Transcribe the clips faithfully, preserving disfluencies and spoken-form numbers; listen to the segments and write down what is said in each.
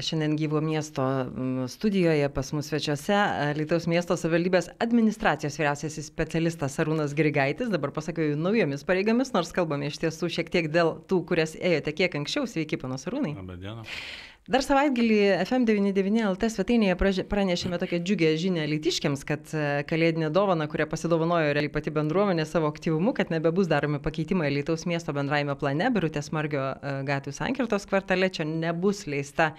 Šiandien gyvo miesto studijoje pas mus svečiuose Alytaus miesto savivaldybės administracijos vyriausiasis specialistas Arūnas Grigaitis. Dabar pasakiau naujomis pareigomis, nors kalbame iš tiesų šiek tiek dėl tų, kurias ėjote kiek anksčiau. Sveiki, panas Arūnai. Labą dieną. Dar savaitgalį F M devyniasdešimt devyni L T svetainėje pranešėme tokią džiugę žinią alytiškiams, kad kalėdinė dovana, kurią pasidovanojo realiai pati bendruomenė savo aktyvumu, kad nebebus daromi pakeitimai Alytaus miesto bendrajame plane, Birutės Margio gatvių sankirtos kvartale, čia nebus leista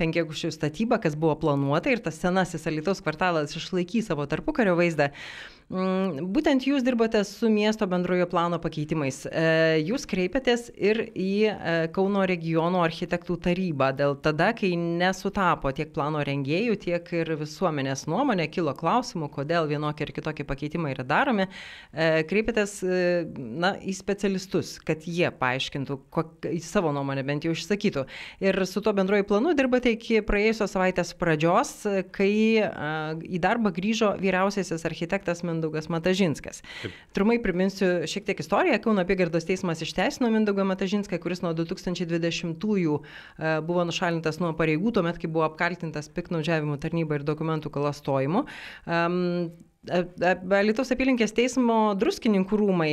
penkiagušių statyba, kas buvo planuota, ir tas senasis Alytaus kvartalas išlaikys savo tarpukario vaizdą. Būtent jūs dirbote su miesto bendrojo plano pakeitimais. Jūs kreipėtės ir į Kauno regiono architektų tarybą. Dėl tada, kai nesutapo tiek plano rengėjų, tiek ir visuomenės nuomonė, kilo klausimų, kodėl vienokie ir kitokie pakeitimai yra daromi, kreipėtės na, į specialistus, kad jie paaiškintų, kok, savo nuomonę bent jau išsakytų. Ir su to bendrojo planu dirbate iki praėjusios savaitės pradžios, kai į darbą grįžo vyriausiasis architektas Mindaugas Matažinskas. Trumpai priminsiu šiek tiek istoriją. Kauno apygardos teismas išteisino Mindaugą Matažinską, kuris nuo du tūkstančiai dvidešimtųjų buvo nušalintas nuo pareigų, tuomet kai buvo apkaltintas piktnaudžiavimu tarnybą ir dokumentų klastojimu. Um, Alytaus apylinkės teismo Druskininkų rūmai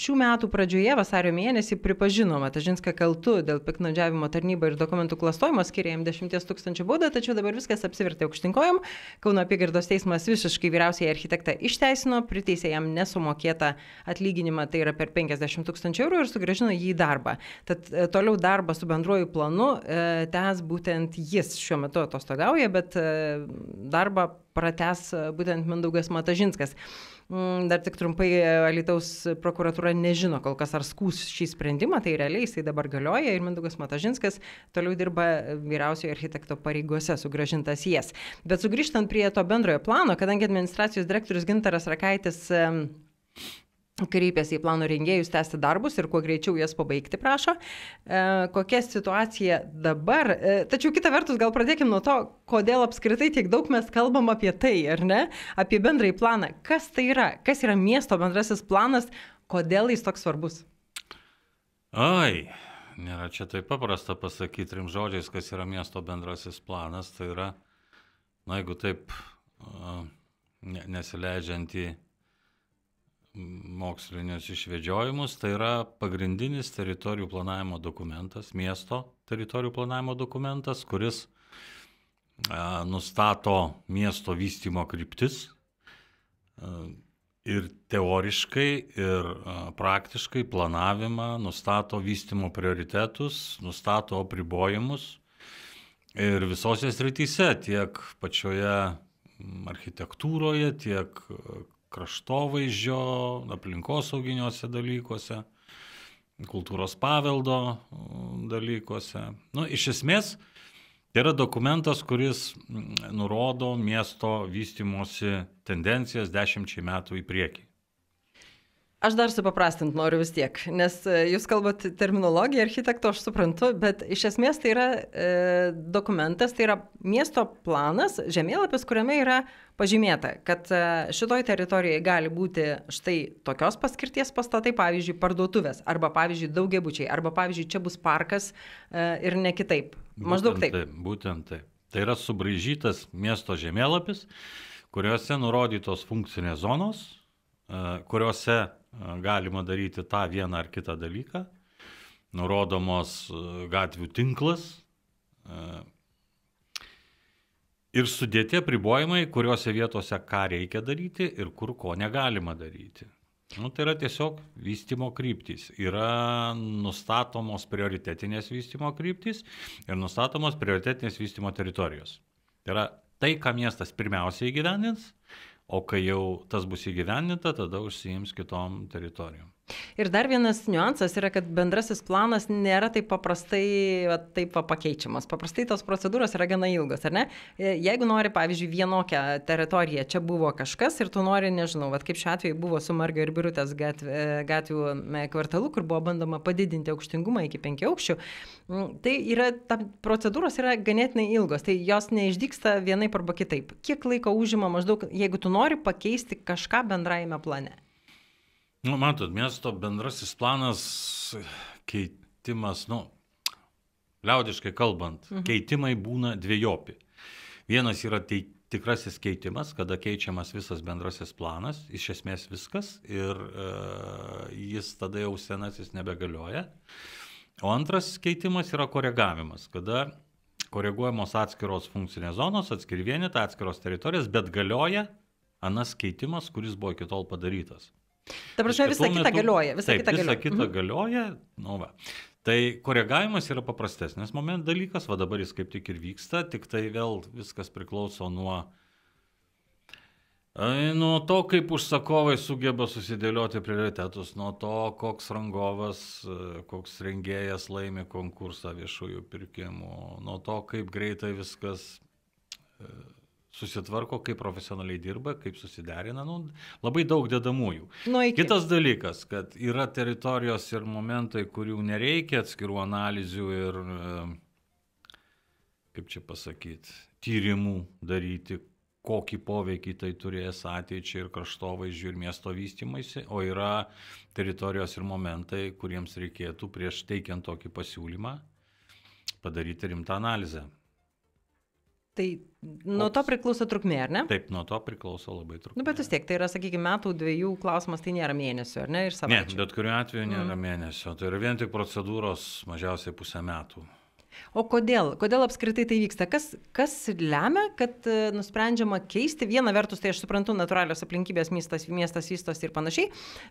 šių metų pradžioje vasario mėnesį pripažino Matažinską kaltu dėl piktnaudžiavimo tarnybą ir dokumentų klastojimo, skiria jam dešimt tūkstančių baudą, tačiau dabar viskas apsivertė aukštinkojom. Kauno apygardos teismas visiškai vyriausiai architektą išteisino, priteisė jam nesumokėtą atlyginimą, tai yra per penkiasdešimt tūkstančių eurų, ir sugrąžino jį į darbą. Tad toliau darbą su bendruoju planu tęs būtent jis, šiuo metu atostogauja, bet darbą pratęs būtent Mindaugas Matažinskas. Dar tik trumpai, Alytaus prokuratūra nežino kol kas, ar skūs šį sprendimą, tai realiai jisai dabar galioja ir Mindaugas Matažinskas toliau dirba vyriausiojo architekto pareigose, sugrąžintas jas. Bet sugrįžtant prie to bendrojo plano, kadangi administracijos direktorius Gintaras Rakaitis kreipėsi į plano rengėjus tęsti darbus ir kuo greičiau jas pabaigti, prašo. E, kokia situacija dabar? E, tačiau kita vertus, gal pradėkime nuo to, kodėl apskritai tiek daug mes kalbam apie tai, ar ne? Apie bendrąjį planą. Kas tai yra? Kas yra miesto bendrasis planas? Kodėl jis toks svarbus? Ai, nėra čia taip paprasta pasakyti trim žodžiais, kas yra miesto bendrasis planas. Tai yra, na, jeigu taip uh, nesileidžiant į mokslinius išvedžiojimus, tai yra pagrindinis teritorijų planavimo dokumentas, miesto teritorijų planavimo dokumentas, kuris a, nustato miesto vystymo kryptis a, ir teoriškai, ir a, praktiškai planavimą, nustato vystymo prioritetus, nustato apribojimus ir visose srityse, tiek pačioje architektūroje, tiek kraštovaizdžio, aplinkosauginiuose dalykuose, kultūros paveldo dalykuose. Nu, iš esmės, tai yra dokumentas, kuris nurodo miesto vystymosi tendencijas dešimčiai metų į priekį. Aš dar supaprastint noriu vis tiek, nes jūs kalbat terminologiją architekto, aš suprantu, bet iš esmės tai yra e, dokumentas, tai yra miesto planas, žemėlapis, kuriame yra pažymėta, kad šitoj teritorijoje gali būti štai tokios paskirties pastatai, pavyzdžiui, parduotuvės, arba pavyzdžiui, daugiabučiai, arba pavyzdžiui, čia bus parkas e, ir ne kitaip. Maždaug taip. Taip. Būtent taip. Tai yra subraižytas miesto žemėlapis, kuriuose nurodytos funkcinės zonos, e, kuriuose galima daryti tą vieną ar kitą dalyką, nurodomos gatvių tinklas ir sudėti apribojimai, kuriuose vietose ką reikia daryti ir kur ko negalima daryti. Nu, tai yra tiesiog vystymo kryptys. Yra nustatomos prioritetinės vystymo kryptys ir nustatomos prioritetinės vystymo teritorijos. Tai yra tai, ką miestas pirmiausiai įgyvendins, o kai jau tas bus įgyvendinta, tada užsiims kitom teritorijom. Ir dar vienas niuansas yra, kad bendrasis planas nėra taip paprastai va, taip pakeičiamas. Paprastai tos procedūros yra gana ilgos, ar ne? Jeigu nori, pavyzdžiui, vienokią teritoriją, čia buvo kažkas ir tu nori, nežinau, va, kaip šiuo atveju buvo su Margio ir Birutės gatvių kvartalu, kur buvo bandoma padidinti aukštingumą iki penkių aukščių, tai yra, ta procedūros yra ganėtinai ilgos, tai jos neišdygsta vienaip arba kitaip. Kiek laiko užima maždaug, jeigu tu nori pakeisti kažką bendrajame plane? Nu, matot, miesto bendrasis planas keitimas, nu, liaudiškai kalbant, mhm. keitimai būna dviejopi. Vienas yra tai tikrasis keitimas, kada keičiamas visas bendrasis planas, iš esmės viskas, ir e, jis tada jau senasis nebegalioja. O antras keitimas yra koregavimas, kada koreguojamos atskiros funkcinės zonos, atskiri vienetai, atskiros teritorijos, bet galioja anas keitimas, kuris buvo iki tol padarytas. Ta prasme, visą kitą galioja. Visą kitą galioja. Kita galioja nu va. Tai koregavimas yra paprastesnis moment dalykas, va dabar jis kaip tik ir vyksta, tik tai vėl viskas priklauso nuo, nuo to, kaip užsakovai sugeba susidėlioti prioritetus, nuo to, koks rangovas, koks rengėjas laimi konkursą viešųjų pirkimų, nuo to, kaip greitai viskas susitvarko, kaip profesionaliai dirba, kaip susiderina, nu, labai daug dedamųjų. Nu, kitas dalykas, kad yra teritorijos ir momentai, kurių nereikia atskirų analizių ir, kaip čia pasakyti, tyrimų daryti, kokį poveikį tai turės ateičiai ir kraštovaizdžiui ir miesto vystymaisi, o yra teritorijos ir momentai, kuriems reikėtų prieš teikiant tokį pasiūlymą padaryti rimtą analizę. Tai nuo to priklauso trukmė, ar ne? Taip, nuo to priklauso labai trukmė. Nu, bet vis tiek, tai yra, sakykime, metų dviejų klausimas, tai nėra mėnesio, ar ne? Ir ne, bet kuriuo atveju nėra mm. mėnesio. Tai yra vien tik procedūros mažiausiai pusę metų. O kodėl? Kodėl apskritai tai vyksta? Kas, kas lemia, kad nusprendžiama keisti? Viena vertus, tai aš suprantu, natūralios aplinkybės, miestas, miestas vystosi ir panašiai,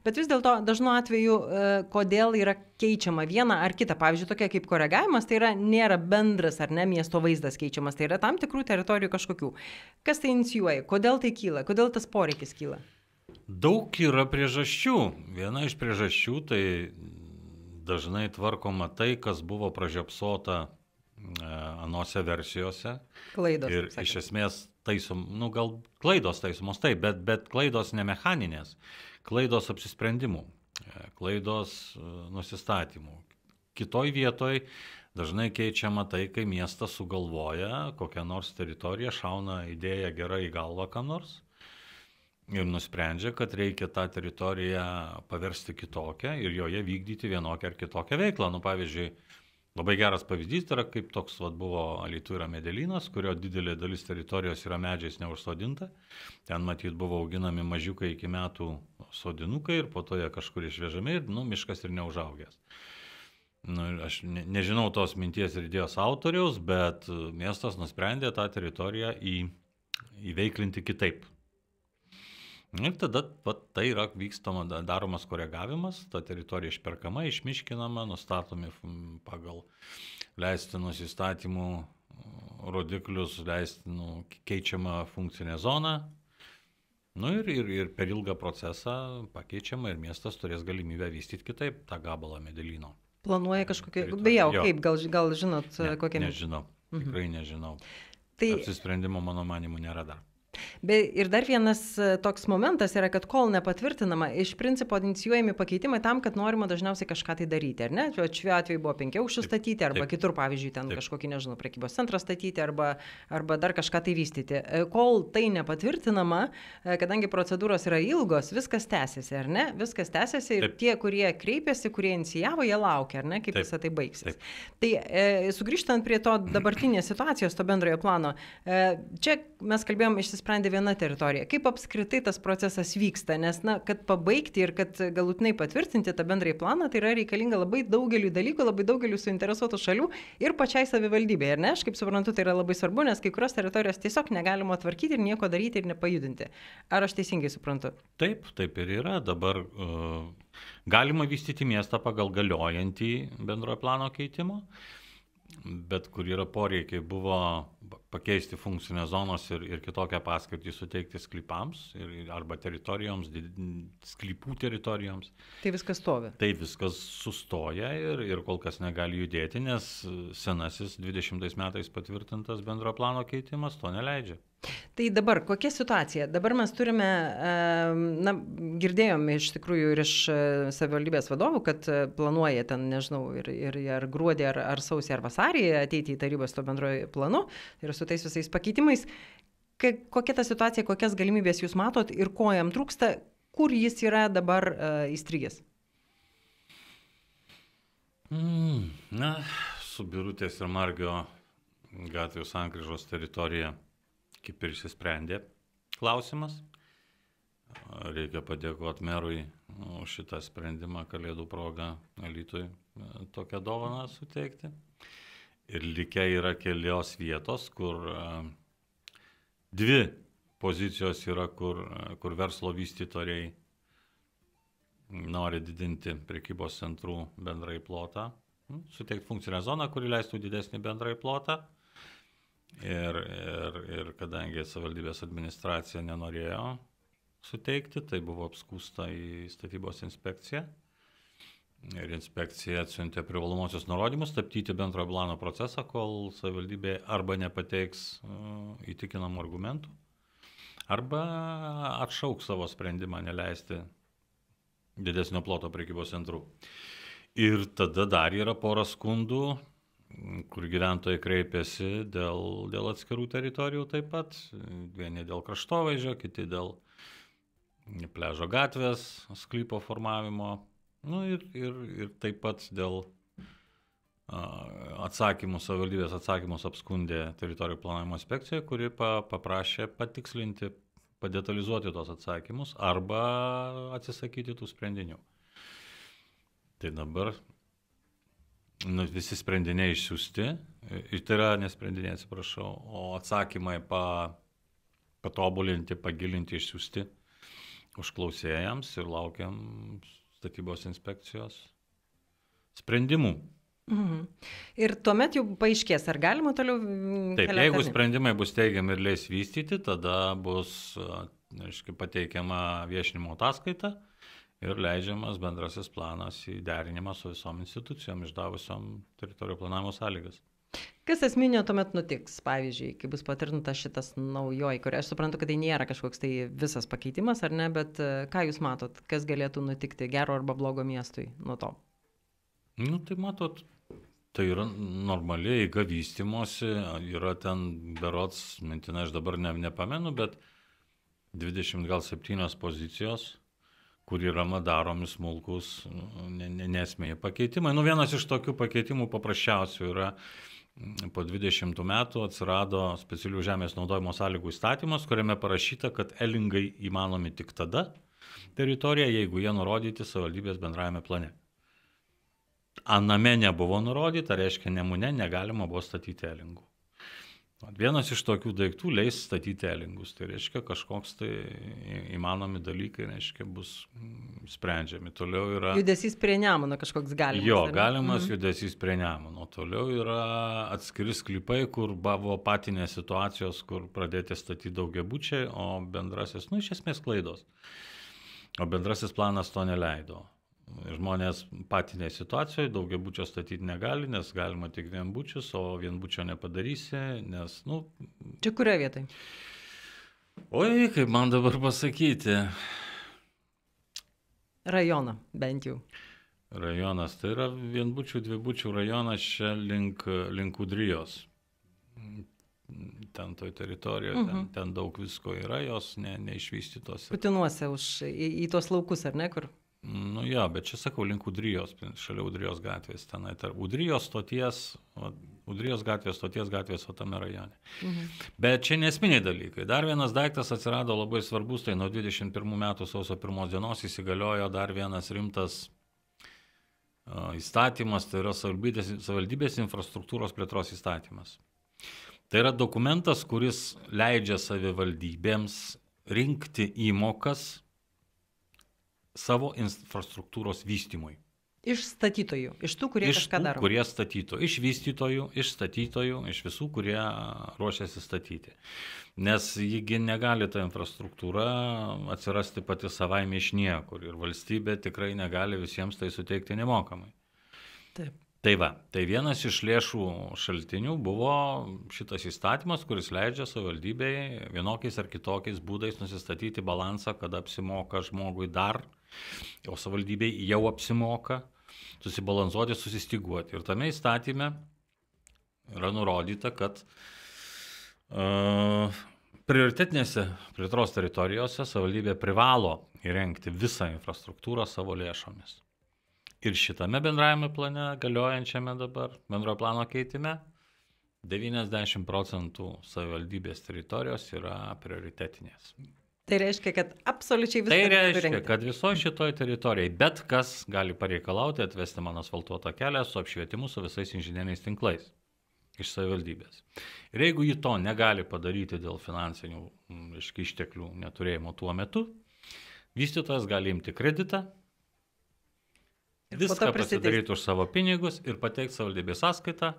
bet vis dėlto dažnu atveju, kodėl yra keičiama viena ar kita. Pavyzdžiui, tokia kaip koregavimas, tai yra, nėra bendras ar ne miesto vaizdas keičiamas, tai yra tam tikrų teritorijų kažkokių. Kas tai inicijuoja? Kodėl tai kyla? Kodėl tas poreikis kyla? Daug yra priežasčių. Viena iš priežasčių tai dažnai tvarkoma tai, kas buvo pražiopsota e, anose versijose. Klaidos. Ir iš esmės taisom, nu gal klaidos taisomos taip, bet, bet klaidos ne mechaninės, klaidos apsisprendimų, e, klaidos e, nusistatymų. Kitoj vietoj dažnai keičiama tai, kai miestas sugalvoja kokią nors teritoriją, šauna idėją gerai į galvą ką nors. Ir nusprendžia, kad reikia tą teritoriją paversti kitokią ir joje vykdyti vienokią ar kitokią veiklą. Nu, pavyzdžiui, labai geras pavyzdys yra, kaip toks vat, buvo Alytų yra medelynas, kurio didelė dalis teritorijos yra medžiais neužsodinta. Ten, matyt, buvo auginami mažiukai iki metų sodinukai ir po to jie kažkur išvežami ir nu, miškas ir neužaugęs. Nu, aš ne, nežinau tos minties ir idėjos autoriaus, bet miestas nusprendė tą teritoriją į, įveiklinti kitaip. Ir tada pat, tai yra vykstama, daromas koregavimas, ta teritorija išperkama, išmiškinama, nustatomi pagal leistinus įstatymų rodiklius, leistinų keičiama funkcinė zona. Nu ir, ir, ir per ilgą procesą pakeičiama ir miestas turės galimybę vystyti kitaip tą gabalą medelyno. Planuoja kažkokie, bejau, kaip, gal, gal žinot, ne, kokiam? Nežinau, tikrai mhm. nežinau. Tai apsisprendimo mano manimų nėra dar. Be, ir dar vienas toks momentas yra, kad kol nepatvirtinama, iš principo inicijuojami pakeitimai tam, kad norima dažniausiai kažką tai daryti, ar ne? Šiuo atveju buvo penkiaaukščių statyti, arba taip, kitur, pavyzdžiui, ten taip, kažkokį, nežinau, prekybos centrą statyti, arba, arba dar kažką tai vystyti. Kol tai nepatvirtinama, kadangi procedūros yra ilgos, viskas tęsiasi, ar ne? Viskas tęsiasi ir taip, tie, kurie kreipėsi, kurie inicijavo, jie laukia, ar ne? Kaip visą tai baigsis. Taip. Tai e, sugrįžtant prie to dabartinės situacijos, to bendrojo plano, e, čia mes kalbėjom išsisprendimą sprendė viena teritorija. Kaip apskritai tas procesas vyksta? Nes, na, kad pabaigti ir kad galutinai patvirtinti tą bendrąjį planą, tai yra reikalinga labai daugeliu dalykų, labai daugeliu suinteresuotų šalių ir pačiai savivaldybėje. Ir ne, aš kaip suprantu, tai yra labai svarbu, nes kai kurios teritorijos tiesiog negalima tvarkyti ir nieko daryti ir nepajudinti. Ar aš teisingai suprantu? Taip, taip ir yra. Dabar uh, galima vystyti miestą pagal galiojantį bendrojo plano keitimo. Bet kur yra poreikiai, buvo pakeisti funkcinės zonos ir, ir kitokią paskirtį suteikti sklypams ir, arba teritorijoms, sklypų teritorijoms. Tai viskas stovi. Tai viskas sustoja ir, ir kol kas negali judėti, nes senasis dvidešimtais metais patvirtintas bendro plano keitimas to neleidžia. Tai dabar, kokia situacija? Dabar mes turime, na, girdėjome iš tikrųjų ir iš savivaldybės vadovų, kad planuoja ten, nežinau, ir, ir, ir gruodį, ar, ar sausį, ar vasarį ateiti į tarybos to bendrojo planu ir su tais visais pakeitimais. Kokia ta situacija, kokias galimybės jūs matot ir ko jam trūksta, kur jis yra dabar įstrigęs? Mm, na, mūsų Birutės ir Margio gatvių sankryžos teritorija kaip ir išsisprendė klausimas. Reikia padėkoti merui už šitą sprendimą kalėdų progą Alytui tokią dovaną suteikti. Ir likę yra kelios vietos, kur dvi pozicijos yra, kur, kur verslo vystytojai nori didinti prekybos centrų bendrai plotą, suteikti funkcinę zoną, kuri leistų didesnį bendrai plotą. Ir, ir, ir kadangi savivaldybės administracija nenorėjo suteikti, tai buvo apskūsta į statybos inspekciją. Ir inspekcija atsiuntė privalomosios nurodymus stabdyti bendrojo plano procesą, kol savivaldybė arba nepateiks įtikinamų argumentų, arba atšauks savo sprendimą neleisti didesnio ploto prekybos centrų. Ir tada dar yra pora skundų, kur gyventojai kreipėsi dėl, dėl atskirų teritorijų taip pat, vieni dėl kraštovaizdžio, kiti dėl Pelėžo gatvės sklypo formavimo, nu ir, ir, ir taip pat dėl atsakymų, savivaldybės atsakymus apskundė teritorijų planavimo inspekcija, kuri pa, paprašė patikslinti, padetalizuoti tos atsakymus arba atsisakyti tų sprendinių. Tai dabar nu, visi sprendiniai išsiųsti, ir tai yra nesprendiniai, atsiprašau, o atsakymai pa, patobulinti, pagilinti, išsiųsti užklausėjams ir laukiam statybos inspekcijos sprendimų. Mhm. Ir tuomet jau paaiškės, ar galima toliau Taip, keliauti? Jeigu sprendimai bus teigiami ir leis vystyti, tada bus aiškiai pateikiama viešinimo ataskaita ir leidžiamas bendrasis planas į derinimą su visom institucijom išdavusiom teritorijų planavimo sąlygas. Kas esminio tuomet nutiks, pavyzdžiui, kai bus patvirtintas šitas naujoji, kuria aš suprantu, kad tai nėra kažkoks tai visas pakeitimas, ar ne, bet ką jūs matot, kas galėtų nutikti gero arba blogo miestui nuo to? Nu, tai matot, tai yra normaliai eiga vystymosi, yra ten berods, mintinai aš dabar ne, nepamenu, bet dvidešimt septynios pozicijos, kur yra daromi smulkus, ne, ne, nesmėjai pakeitimai. Nu, vienas iš tokių pakeitimų paprasčiausių yra: po dvidešimtų metų atsirado specialių žemės naudojimo sąlygų įstatymas, kuriame parašyta, kad elingai įmanomi tik tada teritorija, jeigu jie nurodyti savivaldybės bendrajame plane. Aname nebuvo nurodyta, reiškia Nemune negalima buvo statyti elingų. Vienas iš tokių daiktų leis statyti elingus, tai reiškia kažkoks tai įmanomi dalykai, reiškia, bus sprendžiami. Toliau yra judesys prie Nemuno, kažkoks galimas. Jo, galimas mhm. judesys prie Nemuno. Toliau yra atskiri sklypai, kur buvo patinės situacijos, kur pradėti statyti daugiabučiai, o bendrasis, nu, iš esmės klaidos. O bendrasis planas to neleido. Žmonės patinėje situacijoje daugiabučio statyti negali, nes galima tik vienbučius, o vienbučio nepadarysi, nes, nu... Čia kurioje vietoj? Oi, kaip man dabar pasakyti? Rajoną, bent jau. Rajonas, tai yra vienbučių, dvibučių rajonas čia link, link Udrijos. Ten toj teritorijoje, uh-huh. ten, ten daug visko yra, jos ne, neišvystytos. Putinuose už, į, į tos laukus, ar ne, kur... Nu jo, bet čia sakau link Udrijos, šalia Udrijos gatvės, tenai tarp Udrijos stoties, Udrijos gatvės, stoties gatvės, o tame rajone. Mhm. Bet čia nesminiai dalykai. Dar vienas daiktas atsirado labai svarbus, tai nuo dvidešimt pirmų metų sausio pirmos dienos įsigaliojo dar vienas rimtas uh, įstatymas, tai yra savivaldybės infrastruktūros plėtros įstatymas. Tai yra dokumentas, kuris leidžia savivaldybėms rinkti įmokas savo infrastruktūros vystymui. Iš statytojų, iš tų, kurie iš kažką daro. Iš tų, kurie statytojų, iš vystytojų, iš statytojų, iš visų, kurie ruošiasi statyti. Nes jigi negali ta infrastruktūra atsirasti pati savaime iš niekur. Ir valstybė tikrai negali visiems tai suteikti nemokamai. Taip. Tai va, tai vienas iš lėšų šaltinių buvo šitas įstatymas, kuris leidžia savivaldybei vienokiais ar kitokiais būdais nusistatyti balansą, kada apsimoka žmogui dar, o savivaldybei jau apsimoka, susibalansuoti, susistiguoti. Ir tame įstatyme yra nurodyta, kad uh, prioritetinėse plėtros teritorijose savivaldybė privalo įrengti visą infrastruktūrą savo lėšomis. ir šitame bendravimo plane, galiojančiame dabar, bendrojo plano keitime, devyniasdešimt procentų savivaldybės teritorijos yra prioritetinės. Tai reiškia, kad absoliučiai viskas. Tai reiškia, kad visoje šitoje teritorijoje bet kas gali pareikalauti atvesti man asfaltuotą kelią su apšvietimu, su visais inžinieriniais tinklais iš savivaldybės. Ir jeigu ji to negali padaryti dėl finansinių išteklių neturėjimo tuo metu, vystytojas gali imti kreditą, viską pasidaryti už savo pinigus ir pateikti savivaldybės sąskaitą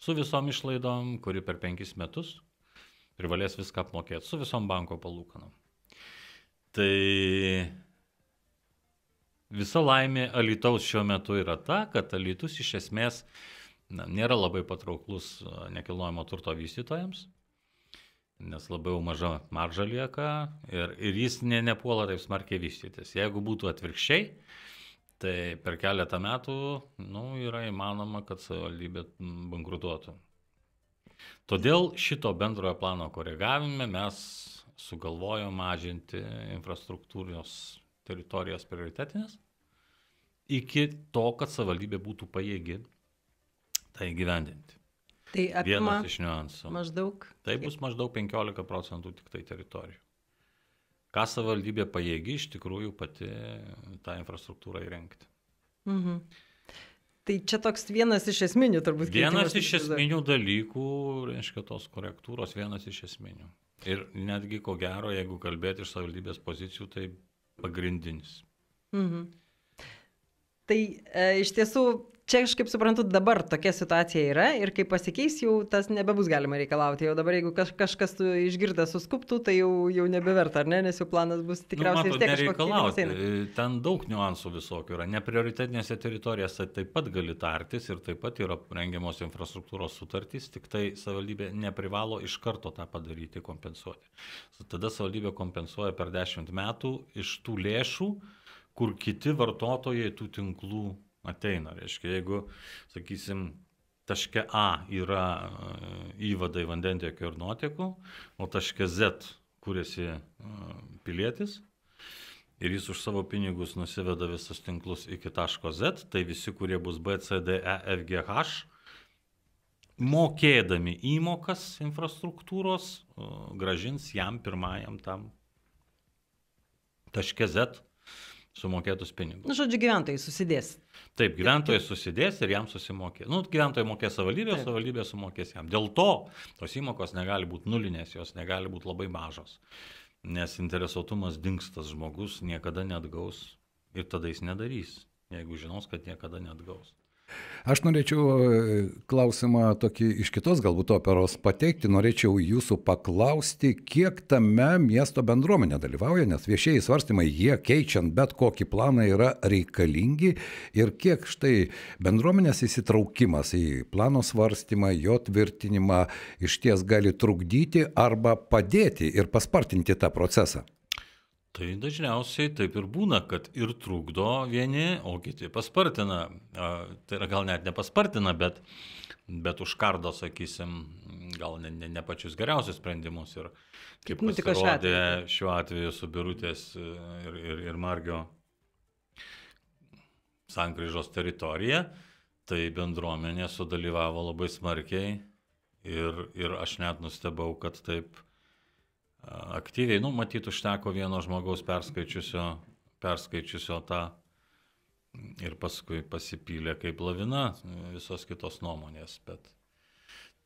su visom išlaidom, kuri per penkis metus privalės viską apmokėti, su visom banko palūkanom. Tai visa laimė Alytaus šiuo metu yra ta, kad Alytus iš esmės na, nėra labai patrauklus nekilnojamo turto vystytojams, nes labiau maža marža lieka ir, ir jis ne, nepuola taip smarkiai vystytis. Jeigu būtų atvirkščiai, tai per keletą metų nu, yra įmanoma, kad savivaldybė bankrutuotų. Todėl šito bendrojo plano koregavime mes sugalvojo mažinti infrastruktūros teritorijos prioritetinės iki to, kad savivaldybė būtų pajėgi tai gyvendinti. Tai apima vienas iš niuansų. Maždaug... Tai bus maždaug penkiolika procentų tik tai teritorijų. Ką savivaldybė pajėgi iš tikrųjų pati tą infrastruktūrą įrengti. Mhm. Tai čia toks vienas iš esminių turbūt. Vienas iš esminių dalykų, reiškia tos korektūros, vienas iš esminių. Ir netgi ko gero, jeigu kalbėti iš savivaldybės pozicijų, tai pagrindinis. Mhm. Tai e, iš tiesų, čia aš kaip suprantu, dabar tokia situacija yra ir kai pasikeis, jau tas nebebus galima reikalauti. Jau dabar, jeigu kaž, kažkas išgirda suskuptų, tai jau, jau nebeverta, ar ne? Nes jų planas bus tikriausiai nu, matot, vis tiek kažkoks. Ten daug niuansų visokių yra. Neprioritetinėse teritorijose taip pat gali tartis ir taip pat yra rengiamos infrastruktūros sutartys, tik tai savivaldybė neprivalo iš karto tą padaryti, kompensuoti. Tada savivaldybė kompensuoja per dešimt metų iš tų lėšų, kur kiti vartotojai tų tinklų ateina. Reiškia, jeigu, sakysim, taške A yra įvadai vandentiekio ir nuotekų, o taške Z kuriasi pilietis ir jis už savo pinigus nusiveda visus tinklus iki taško Z, tai visi, kurie bus B, C, D, E, F, G, H, mokėdami įmokas infrastruktūros, gražins jam pirmajam tam taške Z sumokėtus pinigus. Na, žodžiu, gyventojai susidės. Taip, gyventojai susidės ir jam susimokės. Nu, gyventojai mokės savivaldybė, savivaldybė sumokės jam. Dėl to tos įmokos negali būti nulinės, jos negali būti labai mažos. Nes interesuotumas dingstas žmogus niekada neatgaus ir tada jis nedarys, jeigu žinos, kad niekada neatgaus. Aš norėčiau klausimą tokį iš kitos galbūt operos pateikti, norėčiau jūsų paklausti, kiek tame miesto bendruomenė dalyvauja, nes viešieji svarstymai, jie keičiant bet kokį planą yra reikalingi ir kiek štai bendruomenės įsitraukimas į plano svarstymą, jo tvirtinimą išties gali trukdyti arba padėti ir paspartinti tą procesą. Tai dažniausiai taip ir būna, kad ir trukdo vieni, o kiti paspartina, tai yra gal net nepaspartina, bet, bet užkardo, sakysim, gal ne, ne, ne pačius geriausius sprendimus. Ir kaip pasirodė šiuo atveju su Birutės ir, ir, ir Margio sankryžos teritorija, tai bendruomenė sudalyvavo labai smarkiai ir, ir aš net nustebau, kad taip aktyviai, nu, matyt, užteko vieno žmogaus perskaičiusio, perskaičiusio tą ir paskui pasipylė kaip lavina visos kitos nuomonės. Bet...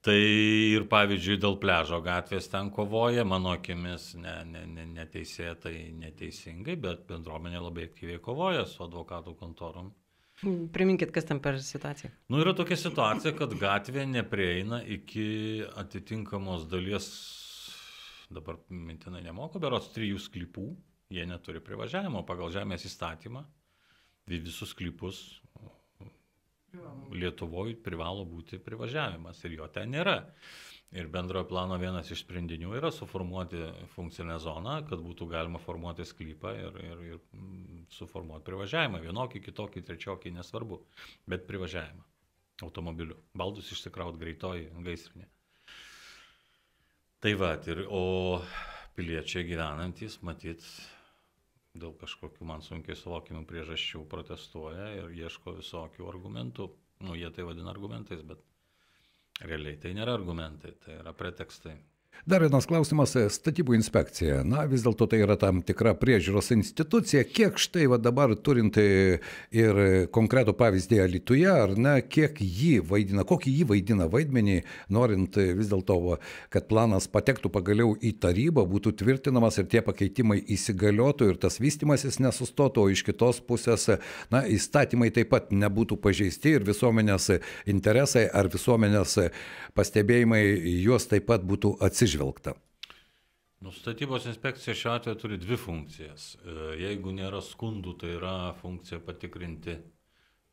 Tai ir pavyzdžiui dėl Pelėžo gatvės ten kovoja, mano akimis, ne, ne, ne, neteisėtai, neteisingai, bet bendruomenė labai aktyviai kovoja su advokatų kontorom. Priminkit, kas ten per situacija? Nu, yra tokia situacija, kad gatvė neprieina iki atitinkamos dalies, dabar mintinai nemoku, berods trijų sklypų, jie neturi privažiavimo pagal žemės įstatymą, visus sklypus Lietuvoje privalo būti privažiavimas ir jo ten nėra. Ir bendrojo plano vienas iš sprendinių yra suformuoti funkcinę zoną, kad būtų galima formuoti sklypą ir, ir, ir suformuoti privažiavimą, vienokį, kitokį, trečiokį, nesvarbu, bet privažiavimą automobiliu, baldus išsikraut greitoji, gaisrinė. Tai va, ir, o piliečiai gyvenantys, matyt, dėl kažkokių man sunkiai suvokimų priežasčių protestuoja ir ieško visokių argumentų. Nu, jie tai vadina argumentais, bet realiai tai nėra argumentai, tai yra pretekstai. Dar vienas klausimas – statybų inspekcija. Na, vis dėlto tai yra tam tikra priežiūros institucija. Kiek štai va, dabar turint ir konkretų pavyzdį Alytuje, ar ne, kiek jį vaidina, kokį jį vaidina vaidmenį, norint vis dėlto, kad planas patektų pagaliau į tarybą, būtų tvirtinamas ir tie pakeitimai įsigaliotų ir tas vystimasis nesustotų, o iš kitos pusės, na, įstatymai taip pat nebūtų pažeisti ir visuomenės interesai ar visuomenės pastebėjimai juos taip pat būtų atsižvelgti. Nu, statybos inspekcija šiuo atveju turi dvi funkcijas. Jeigu nėra skundų, tai yra funkcija patikrinti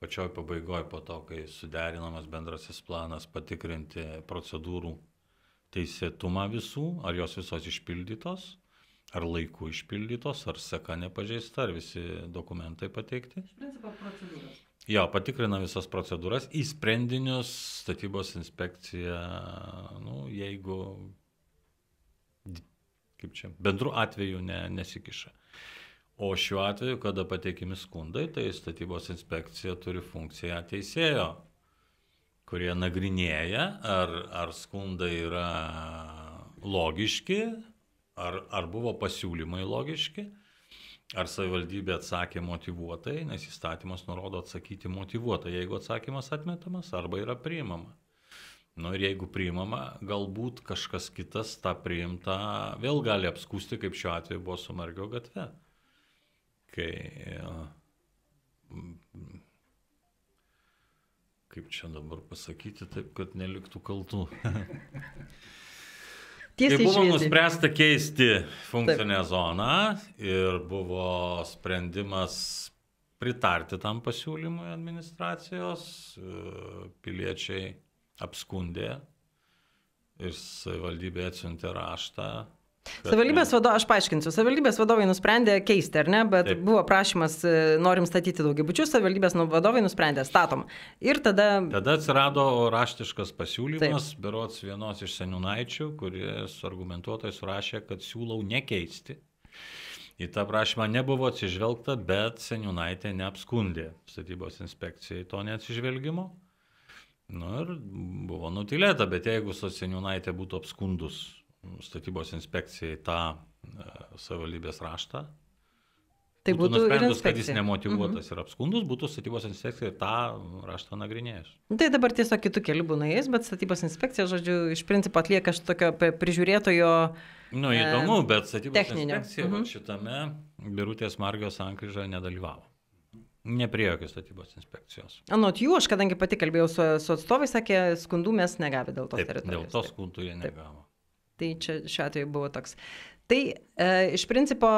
pačioj pabaigoj po to, kai suderinamas bendrasis planas, patikrinti procedūrų teisėtumą visų, ar jos visos išpildytos, ar laiku išpildytos, ar seka nepažeista, ar visi dokumentai pateikti. Iš principo procedūros. Jo, patikrina visas procedūras, į sprendinius statybos inspekcija, nu, jeigu kaip čia, bendru atveju ne, nesikiša. O šiuo atveju, kada pateikimi skundai, tai statybos inspekcija turi funkciją teisėjo, kurie nagrinėja, ar, ar skundai yra logiški, ar, ar buvo pasiūlymai logiški, ar savivaldybė atsakė motyvuotai, nes įstatymas nurodo atsakyti motyvuotai, jeigu atsakymas atmetamas arba yra priimama. Nu ir jeigu priimama, galbūt kažkas kitas tą priimtą vėl gali apskūsti, kaip šiuo atveju buvo su Margio gatve. Kai, kaip čia dabar pasakyti taip, kad neliktų kaltų. Tai buvo nuspręsta keisti funkcinę taip. Zoną ir buvo sprendimas pritarti tam pasiūlymui administracijos, piliečiai apskundė ir savivaldybė atsiuntė raštą. Savivaldybės vadovai, aš paaiškinsiu, savivaldybės vadovai nusprendė keisti, ar ne, bet taip. Buvo prašymas, norim statyti daugiabučius, savivaldybės vadovai nusprendė, statom. Ir tada... Tada atsirado raštiškas pasiūlymas, taip. Berods vienos iš seniūnaičių, kuris argumentuotojai surašė, kad siūlau nekeisti. Į tą prašymą nebuvo atsižvelgta, bet seniūnaitė neapskundė statybos inspekcijai to neatsižvelgimo. Nu ir buvo nutilėta, bet jeigu seniūnaitė būtų apskundus statybos inspekcijai tą e, savivaldybės raštą, tai būtų, būtų nusprendus, kad jis nemotyvuotas mhm. ir apskundus, būtų statybos inspekcija tą raštą nagrinėjus. Tai dabar tiesiog kitų kelių būna jais, bet statybos inspekcija, žodžiu, iš principo atlieka tokio prižiūrėtojo techninio. Nu įdomu, e, bet statybos techninio. Inspekcija mhm. va, šitame Birutės Margio sankryžą nedalyvavo. Nepriejokės statybos inspekcijos. Anot jų, aš kadangi pati kalbėjau su, su atstovai, sakė, skundų mes negavė dėl tos teritorijos. Dėl tos skundų jie negavo. Tai čia šiuo atveju buvo toks. Tai e, iš principo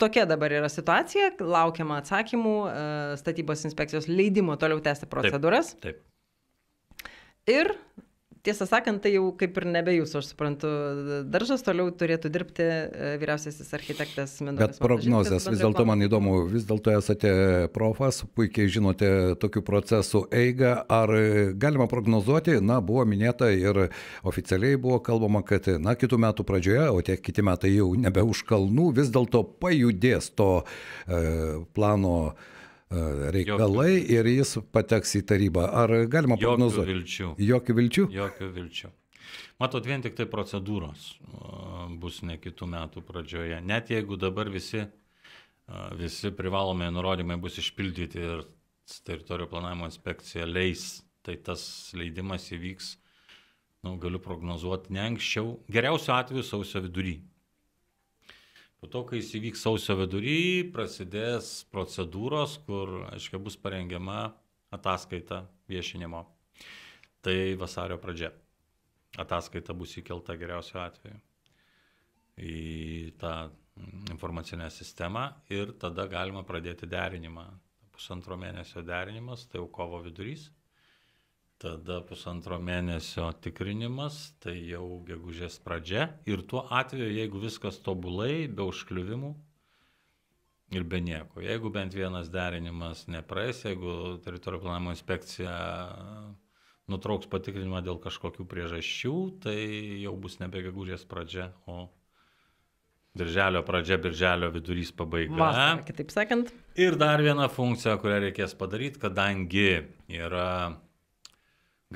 tokia dabar yra situacija, laukiama atsakymų, e, statybos inspekcijos leidimo toliau tęsti procedūras. Taip, taip. Ir tiesą sakant, tai jau kaip ir nebe jūsų, aš suprantu, daržas toliau turėtų dirbti vyriausiasis architektas Mindaugas Matažinskas. Bet prognozės, vis dėlto man įdomu, vis dėlto esate profas, puikiai žinote tokių procesų eigą, ar galima prognozuoti, na, buvo minėta ir oficialiai buvo kalbama, kad, na, kitų metų pradžioje, o tie kiti metai jau nebe už kalnų, vis dėlto pajudės to e, plano reikalai ir jis pateks į tarybą. Ar galima prognozuoti? Jokių vilčių. Jokių vilčių? Jokių vilčių. Matot, vien tik tai procedūros bus ne kitų metų pradžioje. Net jeigu dabar visi, visi privalomai nurodymai bus išpildyti ir teritorijų planavimo inspekcija leis, tai tas leidimas įvyks, nu, galiu prognozuoti, ne anksčiau, geriausiu atveju sausio vidury. Po to, kai jis įvyks sausio vidury, prasidės procedūros, kur, aiškiai, bus parengiama ataskaita viešinimo. Tai vasario pradžia. Ataskaita bus įkelta geriausiu atveju į tą informacinę sistemą ir tada galima pradėti derinimą. Pusantro mėnesio derinimas, tai jau kovo vidurys. Tada pusantro mėnesio tikrinimas, tai jau gegužės pradžia. Ir tuo atveju, jeigu viskas tobulai, be užkliuvimų ir be nieko. Jeigu bent vienas derinimas nepraeis, jeigu teritorijų planavimo inspekcija nutrauks patikrinimą dėl kažkokių priežasčių, tai jau bus nebe gegužės pradžia, o Birželio pradžia, birželio vidurys, pabaiga. Vasara, kitaip sakant. Ir dar viena funkcija, kurią reikės padaryti, kadangi yra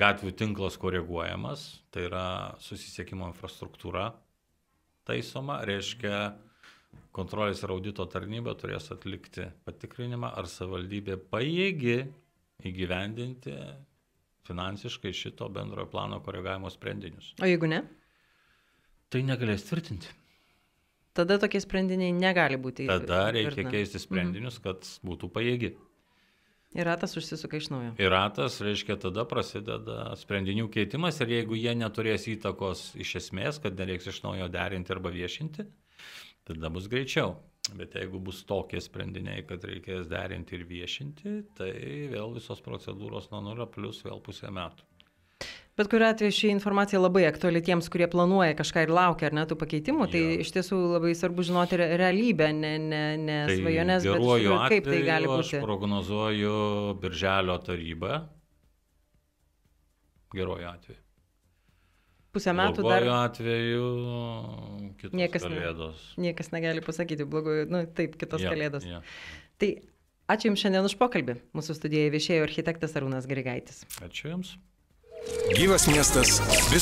gatvių tinklas koreguojamas, tai yra susisiekimo infrastruktūra taisoma, reiškia, kontrolės ir audito tarnyba turės atlikti patikrinimą, ar savivaldybė pajėgi įgyvendinti finansiškai šito bendrojo plano koregavimo sprendinius. O jeigu ne? Tai negalės tvirtinti. Tada tokie sprendiniai negali būti. Tada reikia keisti sprendinius, mhm. kad būtų pajėgi. Ir ratas užsisuka iš naujo. Ir ratas, reiškia, tada prasideda sprendinių keitimas ir jeigu jie neturės įtakos iš esmės, kad nereiks iš naujo derinti arba viešinti, tada bus greičiau. Bet jeigu bus tokie sprendiniai, kad reikės derinti ir viešinti, tai vėl visos procedūros nuo nulio plus vėl pusę metų. Bet kuriuo atveju ši informacija labai aktuali tiems, kurie planuoja kažką ir laukia ar ne tų pakeitimų, tai jo. Iš tiesų labai svarbu žinoti realybę, ne, ne, ne tai svajones, bet šiuo, kaip tai gali būti. Aš prognozuoju birželio tarybą, geruoju atveju. Pusę metų dar... Blogojo atveju kitos niekas kalėdos. Ne, niekas negali pasakyti blogojo, nu taip, kitos ja, kalėdos. Ja. Tai ačiū Jums šiandien už pokalbį. Mūsų studijoje viešėjo architektas Arūnas Grigaitis. Ačiū Jums. Gyvas miestas vis